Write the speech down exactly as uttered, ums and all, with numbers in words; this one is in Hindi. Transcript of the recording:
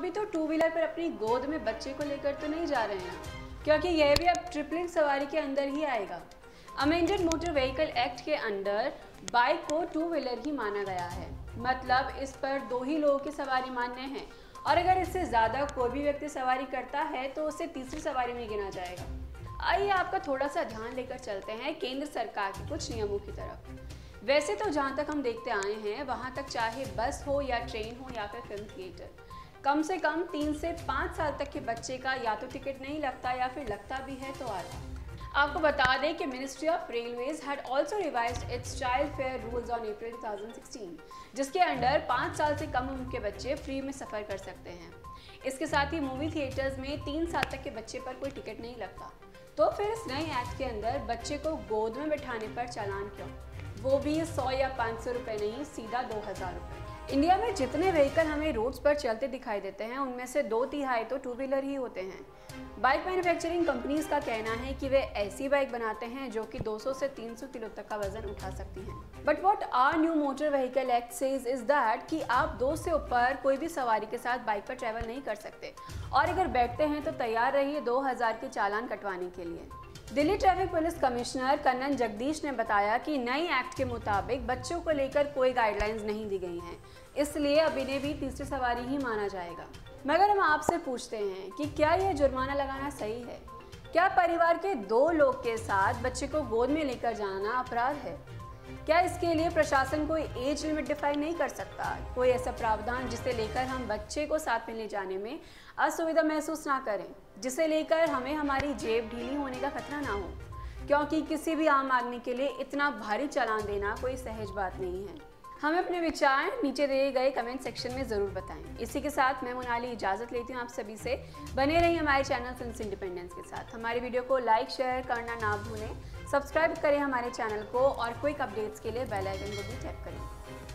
भी तो टू व्हीलर पर अपनी गोद में बच्चे को लेकर तो नहीं जा रहे हैं, क्योंकि यह भी अब ट्रिपलिंग सवारी के अंदर ही आएगा। अमेंडेड मोटर व्हीकल एक्ट के अंदर बाइक को टू व्हीलर ही माना गया है, मतलब इस पर दो ही लोगों की सवारी मान्य है, और अगर इससे ज़्यादा कोई भी व्यक्ति सवारी करता है तो उसे तीसरी सवारी में गिना जाएगा। आइए आपका थोड़ा सा ध्यान लेकर चलते हैं केंद्र सरकार के कुछ नियमों की तरफ। वैसे तो जहाँ तक हम देखते आए हैं वहाँ तक चाहे बस हो या ट्रेन हो या फिर फिल्म थिएटर, कम से कम तीन से पाँच साल तक के बच्चे का या तो टिकट नहीं लगता या फिर लगता भी है तो आधा। आपको बता दें कि ministry of railways had also revised its child fare rules on April दो हज़ार सोलह, जिसके अंडर पाँच साल से कम उम्र के बच्चे फ्री में सफ़र कर सकते हैं। इसके साथ ही मूवी थिएटर्स में तीन साल तक के बच्चे पर कोई टिकट नहीं लगता। तो फिर इस नए एक्ट के अंदर बच्चे को गोद में बैठाने पर चालान क्यों, वो भी सौ या पाँच सौ रुपये नहीं, सीधा दो हज़ार रुपये। इंडिया में जितने व्हीकल हमें रोड्स पर चलते दिखाई देते हैं उनमें से दो तिहाई तो टू व्हीलर ही होते हैं। बाइक मैन्युफैक्चरिंग कंपनीज का कहना है कि वे ऐसी बाइक बनाते हैं जो कि दो सौ से तीन सौ किलो तक का वजन उठा सकती हैं। But what are new motor vehicle act says is that कि आप दो से ऊपर कोई भी सवारी के साथ बाइक पर ट्रैवल नहीं कर सकते, और अगर बैठते हैं तो तैयार रहिए दो हज़ार के चालान कटवाने के लिए। Delhi traffic police commissioner Kannan Jagdish ने बताया कि नए एक्ट के मुताबिक बच्चों को लेकर कोई गाइडलाइंस नहीं दी गई हैं, इसलिए अब इन्हें भी तीसरी सवारी ही माना जाएगा। मगर हम आपसे पूछते हैं कि क्या यह जुर्माना लगाना सही है? क्या परिवार के दो लोग के साथ बच्चे को गोद में लेकर जाना अपराध है? क्या इसके लिए प्रशासन कोई एज लिमिट डिफाइन नहीं कर सकता, कोई ऐसा प्रावधान जिसे लेकर हम बच्चे को साथ में ले जाने में असुविधा महसूस ना करें, जिसे लेकर हमें हमारी जेब ढीली होने का खतरा ना हो? क्योंकि किसी भी आम आदमी के लिए इतना भारी चालान देना कोई सहज बात नहीं है। हमें अपने विचार नीचे दिए गए कमेंट सेक्शन में ज़रूर बताएं। इसी के साथ मैं मोनाली इजाज़त लेती हूँ आप सभी से। बने रहिए हमारे चैनल सिंस इंडिपेंडेंस के साथ। हमारे वीडियो को लाइक शेयर करना ना भूलें, सब्सक्राइब करें हमारे चैनल को, और क्विक अपडेट्स के लिए बेल आइकन को भी टैप करें।